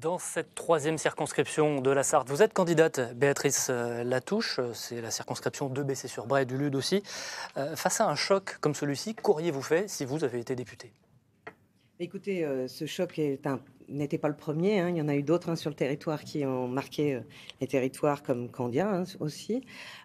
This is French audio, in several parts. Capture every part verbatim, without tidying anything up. Dans cette troisième circonscription de la Sarthe, vous êtes candidate, Béatrice Latouche, c'est la circonscription de Bessé-sur-Braie, du Lude aussi. Euh, face à un choc comme celui-ci, qu'auriez-vous fait si vous avez été députée? Écoutez, euh, ce choc est un... n'était pas le premier, hein. Il y en a eu d'autres hein, sur le territoire qui ont marqué euh, les territoires comme Candia hein, aussi.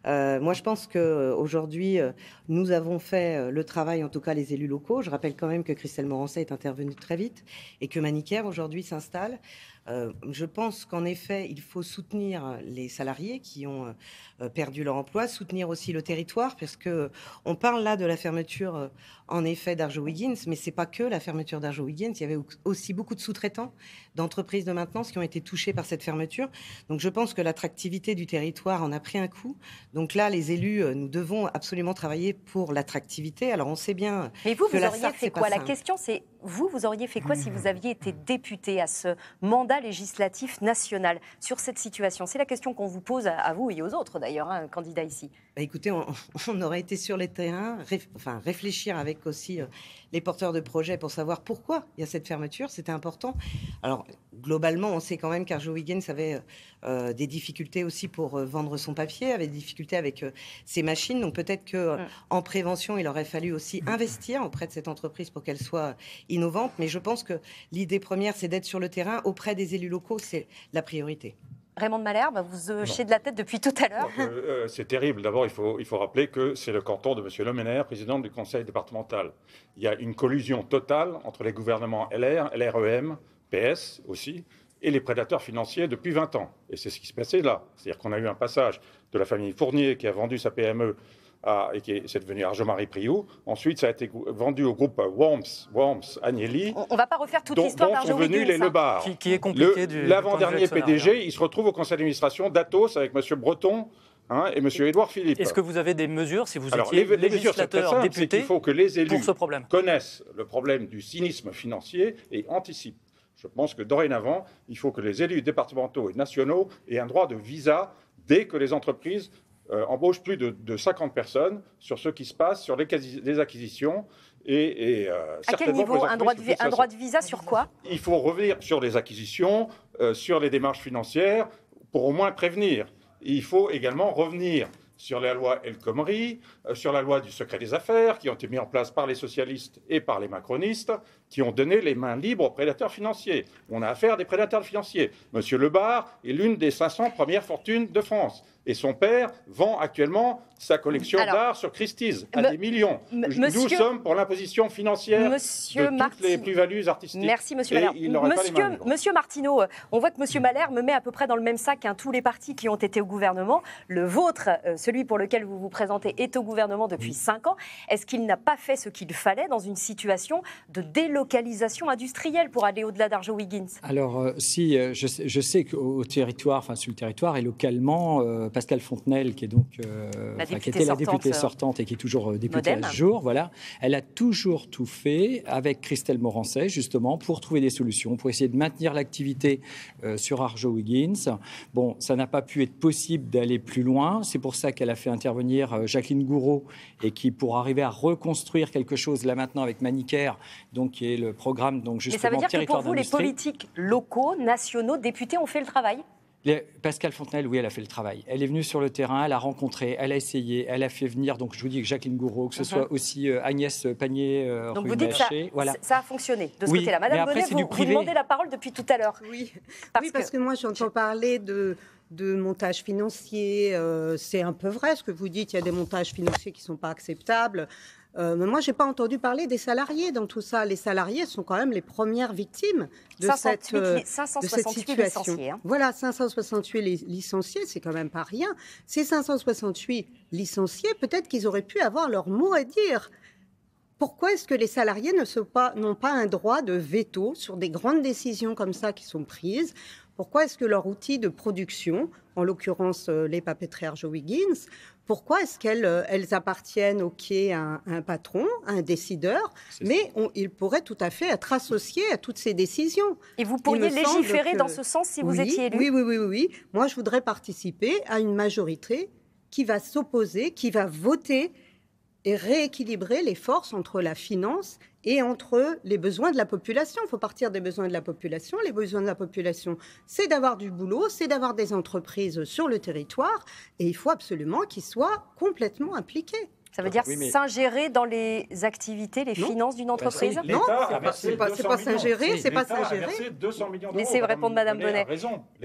Euh, moi, je pense qu'aujourd'hui, euh, nous avons fait euh, le travail, en tout cas les élus locaux. Je rappelle quand même que Christelle Morancet est intervenue très vite et que Manicaire, aujourd'hui, s'installe. Euh, je pense qu'en effet, il faut soutenir les salariés qui ont euh, perdu leur emploi, soutenir aussi le territoire, parce que euh, on parle là de la fermeture, euh, en effet, d'Arjo Wiggins, mais c'est pas que la fermeture d'Arjo Wiggins. Il y avait aussi beaucoup de sous-traitants, d'entreprises de maintenance qui ont été touchées par cette fermeture. Donc, je pense que l'attractivité du territoire en a pris un coup. Donc là, les élus, euh, nous devons absolument travailler pour l'attractivité. Alors, on sait bien. Mais vous, que vous la auriez Sarthe, fait quoi? La question, c'est vous, vous auriez fait quoi si vous aviez été député à ce mandat législatif national sur cette situation? C'est la question qu'on vous pose à, à vous et aux autres d'ailleurs, hein, candidats ici. Bah écoutez, on, on aurait été sur les terrains, réf, enfin, réfléchir avec aussi euh, les porteurs de projets pour savoir pourquoi il y a cette fermeture, c'était important. Alors globalement, on sait quand même qu'Arjo Wiggins avait euh, des difficultés aussi pour euh, vendre son papier, avait des difficultés avec euh, ses machines, donc peut-être que euh, mmh. en prévention, il aurait fallu aussi mmh. investir auprès de cette entreprise pour qu'elle soit innovante, mais je pense que l'idée première, c'est d'être sur le terrain auprès des les élus locaux, c'est la priorité. Raymond de Malherbe, vous hochez de la tête depuis tout à l'heure. Euh, c'est terrible. D'abord, il faut, il faut rappeler que c'est le canton de M. Le Ménère, président du conseil départemental. Il y a une collusion totale entre les gouvernements L R, L R E M, P S aussi, et les prédateurs financiers depuis vingt ans. Et c'est ce qui se passait là. C'est-à-dire qu'on a eu un passage de la famille Fournier qui a vendu sa P M E à, et qui est, c'est devenu Arjo-Marie Priou. Ensuite, ça a été vendu au groupe Worms, Worms Agnelli. On ne va pas refaire toute l'histoire d'Arjo Wiggins. Dont sont venus les Lebar. Qui, qui est compliqué. L'avant-dernier P D G, il se retrouve au conseil d'administration d'Atos avec M. Breton hein, et M. Edouard Philippe. Est-ce que vous avez des mesures, si vous Alors, étiez les, législateur, les mesures, député, simple, il faut que les élus connaissent le problème du cynisme financier et anticipent. Je pense que dorénavant, il faut que les élus départementaux et nationaux aient un droit de visa dès que les entreprises... Euh, embauche plus de, de cinquante personnes sur ce qui se passe, sur les, les acquisitions et, et euh, à quel niveau un droit, de, un droit de visa sur quoi? Il faut revenir sur les acquisitions, euh, sur les démarches financières pour au moins prévenir. Et il faut également revenir sur la loi El Khomri, euh, sur la loi du secret des affaires qui ont été mis en place par les socialistes et par les macronistes qui ont donné les mains libres aux prédateurs financiers. On a affaire à des prédateurs financiers. Monsieur Lebar est l'une des cinq cents premières fortunes de France. Et son père vend actuellement sa collection d'art sur Christie's à des millions. Monsieur, Nous sommes pour l'imposition financière monsieur de Martin, toutes les plus-values artistiques. Merci, monsieur Malherbe. Monsieur, monsieur Martineau, on voit que monsieur Malherbe me met à peu près dans le même sac hein, tous les partis qui ont été au gouvernement. Le vôtre, euh, celui pour lequel vous vous présentez, est au gouvernement depuis cinq ans. Est-ce qu'il n'a pas fait ce qu'il fallait dans une situation de délocalisation industrielle pour aller au-delà d'Arjo Wiggins? Alors, euh, si, euh, je, je sais qu'au territoire, enfin sur le territoire et localement... Euh, Pascale Fontenaille, qui est donc euh, enfin, qui était la députée sortante et qui est toujours députée Modem. À ce jour, voilà, elle a toujours tout fait avec Christelle Morancet justement pour trouver des solutions, pour essayer de maintenir l'activité euh, sur Arjo Wiggins. Bon, ça n'a pas pu être possible d'aller plus loin. C'est pour ça qu'elle a fait intervenir euh, Jacqueline Gourault et qui, pour arriver à reconstruire quelque chose là maintenant avec Manicaire, donc qui est le programme donc justement. Et ça veut dire que pour vous, les politiques locaux, nationaux, députés ont fait le travail? Pascale Fontenaille, oui, elle a fait le travail. Elle est venue sur le terrain, elle a rencontré, elle a essayé, elle a fait venir, donc je vous dis que Jacqueline Gourault, que ce mm-hmm. soit aussi euh, Agnès Pannier-Runacher. Euh, donc vous dites que ça, voilà. ça a fonctionné de ce oui, côté-là. Madame après, Bonnet, vous, vous demandez la parole depuis tout à l'heure. Oui. Parce, oui, parce que... que moi j'entends parler de... de montage financier, euh, c'est un peu vrai ce que vous dites, il y a des montages financiers qui ne sont pas acceptables. Euh, mais moi, je n'ai pas entendu parler des salariés dans tout ça. Les salariés sont quand même les premières victimes de, cette, euh, de cette situation. Licenciés, hein. Voilà, cinq cent soixante-huit licenciés, c'est quand même pas rien. Ces cinq cent soixante-huit licenciés, peut-être qu'ils auraient pu avoir leur mot à dire. Pourquoi est-ce que les salariés ne sont pas, n'ont pas un droit de veto sur des grandes décisions comme ça qui sont prises? Pourquoi est-ce que leur outil de production, en l'occurrence euh, les papeteries Arjo Wiggins, pourquoi est-ce qu'elles euh, elles appartiennent okay, à, un, à un patron, à un décideur, mais on, ils pourraient tout à fait être associés à toutes ces décisions? Et vous pourriez légiférer que, dans ce sens si oui, vous étiez élu? Oui, oui, oui, oui, oui. Moi, je voudrais participer à une majorité qui va s'opposer, qui va voter et rééquilibrer les forces entre la finance et entre les besoins de la population. Il faut partir des besoins de la population. Les besoins de la population, c'est d'avoir du boulot, c'est d'avoir des entreprises sur le territoire, et il faut absolument qu'ils soient complètement impliqués. Ça veut dire oui, mais... s'ingérer dans les activités, les non. finances d'une entreprise. Non, c'est pas s'ingérer, c'est pas s'ingérer. Laissez répondre Madame Bonnet.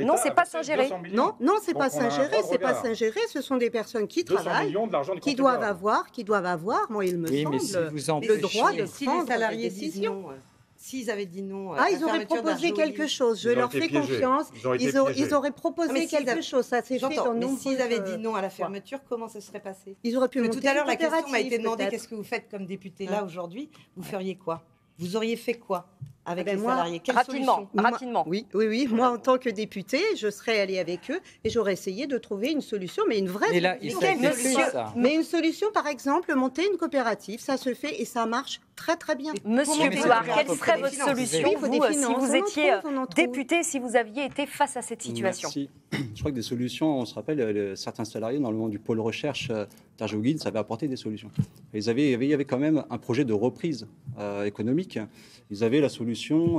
Non, c'est pas s'ingérer. Non, non, c'est pas s'ingérer, c'est pas s'ingérer. Ce sont des personnes qui travaillent, qui doivent avoir, qui doivent avoir, moi il me oui, semble, si le droit de si prendre la décision. S'ils avaient dit non... Ah, ils auraient proposé quelque chose. Je leur fais confiance. Ils, ont ils, ont, ils auraient proposé quelque a... chose. Ça s'est fait dans Mais s'ils avaient dit non à la fermeture, ouais. comment ça serait passé? Ils auraient pu monter. Tout à l'heure, la question m'a été demandée, qu'est-ce que vous faites comme député là aujourd'hui? Vous feriez quoi? Vous auriez fait quoi avec ben les moi, salariés? Quelle rapidement, rapidement. Oui, oui, oui. Moi, en tant que députée, je serais allée avec eux et j'aurais essayé de trouver une solution, mais une vraie là, solution. Il Monsieur, ça. Mais une solution, par exemple, monter une coopérative, ça se fait et ça marche très, très bien. Monsieur Bouard, quelle serait votre solution, oui, vous, finances, si vous étiez trouve, député, si vous aviez été face à cette situation? Merci. Je crois que des solutions, on se rappelle, euh, certains salariés, dans le monde du pôle recherche euh, d'Arjo Wiggins, avaient apporté des solutions. Ils avaient, ils avaient quand même un projet de reprise euh, économique. Ils avaient la solution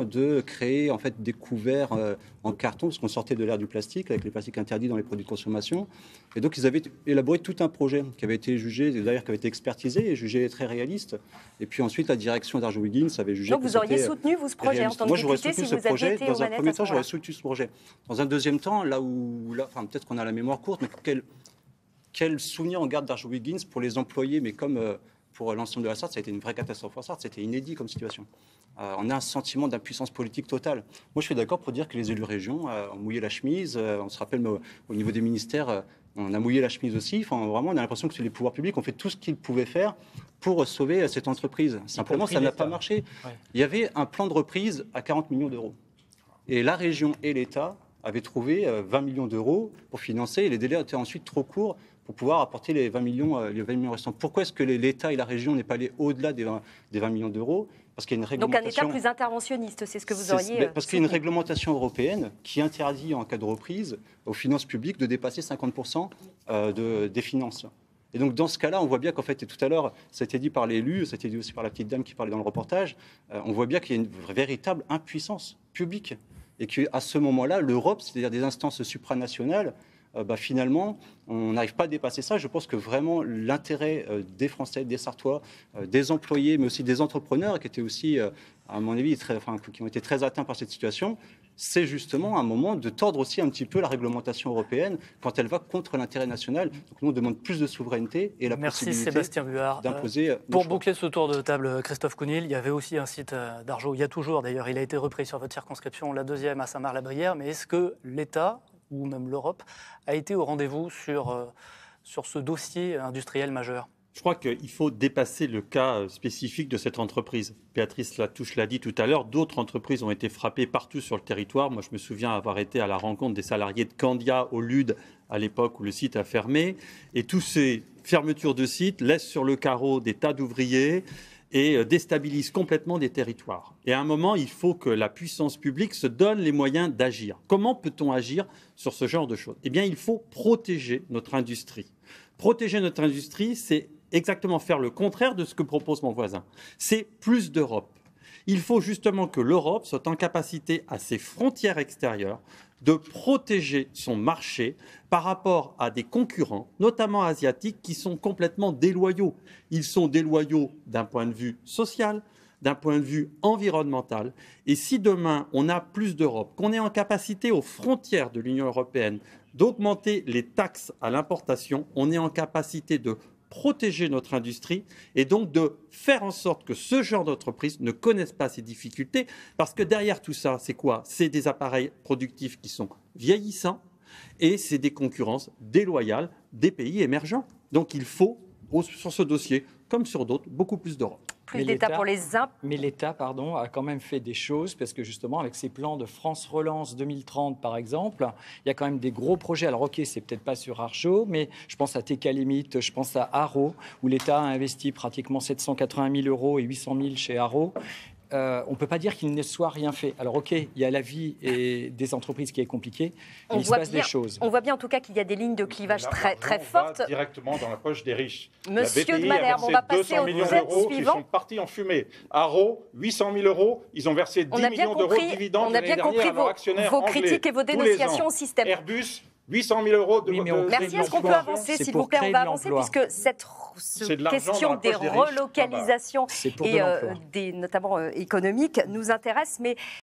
de créer en fait des couverts euh, en carton, parce qu'on sortait de l'ère du plastique, avec les plastiques interdits dans les produits de consommation. Et donc, ils avaient élaboré tout un projet qui avait été jugé, d'ailleurs, qui avait été expertisé et jugé très réaliste. Et puis ensuite, la direction d'Arjo Wiggins avait jugé... Donc, vous auriez soutenu, vous, ce projet en tant que député? Moi, j'aurais soutenu ce projet. Dans un premier temps, j'aurais soutenu ce projet. Dans un deuxième temps, là où... Là, enfin, peut-être qu'on a la mémoire courte, mais quel, quel souvenir on garde d'Arjo Wiggins pour les employés, mais comme... Euh, Pour l'ensemble de la Sarthe, ça a été une vraie catastrophe en Sarthe, c'était inédit comme situation. Euh, on a un sentiment d'impuissance politique totale. Moi, je suis d'accord pour dire que les élus régions euh, ont mouillé la chemise. Euh, on se rappelle, mais, au niveau des ministères, euh, on a mouillé la chemise aussi. Enfin, vraiment, on a l'impression que les pouvoirs publics ont fait tout ce qu'ils pouvaient faire pour sauver euh, cette entreprise. Simplement, ça n'a pas marché. Ouais. Il y avait un plan de reprise à quarante millions d'euros. Et la région et l'État avaient trouvé euh, vingt millions d'euros pour financer. Et les délais étaient ensuite trop courts pour pouvoir apporter les vingt millions restants. Pourquoi est-ce que l'État et la région n'est pas allé au-delà des vingt millions d'euros? Parce qu'il y a une réglementation... Donc un État plus interventionniste, c'est ce que vous auriez... Parce qu'il y a une réglementation européenne qui interdit en cas de reprise aux finances publiques de dépasser cinquante pour cent de, des finances. Et donc dans ce cas-là, on voit bien qu'en fait, et tout à l'heure, ça a été dit par l'élu, ça a été dit aussi par la petite dame qui parlait dans le reportage, on voit bien qu'il y a une véritable impuissance publique. Et qu'à ce moment-là, l'Europe, c'est-à-dire des instances supranationales, Euh, bah, finalement, on n'arrive pas à dépasser ça. Je pense que vraiment l'intérêt euh, des Français, des Sartois, euh, des employés, mais aussi des entrepreneurs, qui étaient aussi, euh, à mon avis, très, enfin, qui ont été très atteints par cette situation, c'est justement un moment de tordre aussi un petit peu la réglementation européenne quand elle va contre l'intérêt national. Donc nous, on demande plus de souveraineté et la Merci possibilité d'imposer... Euh, pour boucler ce tour de table, Christophe Cunil, il y avait aussi un site d'Arjo, il y a toujours d'ailleurs, il a été repris sur votre circonscription, la deuxième à Saint-Marc-la-Brière, mais est-ce que l'État... ou même l'Europe, a été au rendez-vous sur, euh, sur ce dossier industriel majeur? Je crois qu'il faut dépasser le cas spécifique de cette entreprise. Béatrice Latouche l'a dit tout à l'heure, d'autres entreprises ont été frappées partout sur le territoire. Moi, je me souviens avoir été à la rencontre des salariés de Candia au Lude, à l'époque où le site a fermé. Et toutes ces fermetures de sites laissent sur le carreau des tas d'ouvriers et déstabilisent complètement des territoires. Et à un moment, il faut que la puissance publique se donne les moyens d'agir. Comment peut-on agir sur ce genre de choses? Eh bien, il faut protéger notre industrie. Protéger notre industrie, c'est exactement faire le contraire de ce que propose mon voisin. C'est plus d'Europe. Il faut justement que l'Europe soit en capacité à ses frontières extérieures de protéger son marché par rapport à des concurrents, notamment asiatiques, qui sont complètement déloyaux. Ils sont déloyaux d'un point de vue social, d'un point de vue environnemental. Et si demain, on a plus d'Europe, qu'on est en capacité aux frontières de l'Union européenne d'augmenter les taxes à l'importation, on est en capacité de protéger notre industrie et donc de faire en sorte que ce genre d'entreprise ne connaisse pas ces difficultés, parce que derrière tout ça, c'est quoi? C'est des appareils productifs qui sont vieillissants et c'est des concurrences déloyales des pays émergents. Donc il faut, sur ce dossier, comme sur d'autres, beaucoup plus d'Europe. Plus d'État pour les uns. Mais l'État, pardon, a quand même fait des choses, parce que justement, avec ses plans de France Relance deux mille trente, par exemple, il y a quand même des gros projets. Alors, ok, c'est peut-être pas sur Arjo, mais je pense à Técalémite, je pense à Arro, où l'État a investi pratiquement sept cent quatre-vingt mille euros et huit cent mille chez Arro. euh, on ne peut pas dire qu'il ne soit rien fait. Alors, OK, il y a la vie et des entreprises qui est compliquée, on il voit se passe bien, des choses. On voit bien, en tout cas, qu'il y a des lignes de clivage là, très, très fortes. Va directement dans la poche des riches. Monsieur de Malherbe, on va passer au millions d'euros qui sont partis en fumée. Arro, huit cent mille euros, ils ont versé dix millions d'euros de dividendes l'année dernière à leurs actionnaires anglais. On a bien compris vos critiques et vos dénonciations au système. Airbus, huit cent mille euros de... Oui, de merci. Est-ce qu'on peut avancer, s'il vous plaît? On va avancer, puisque cette ce de question des relocalisations, ah bah, et de euh, des, notamment euh, économiques, nous intéresse. Mais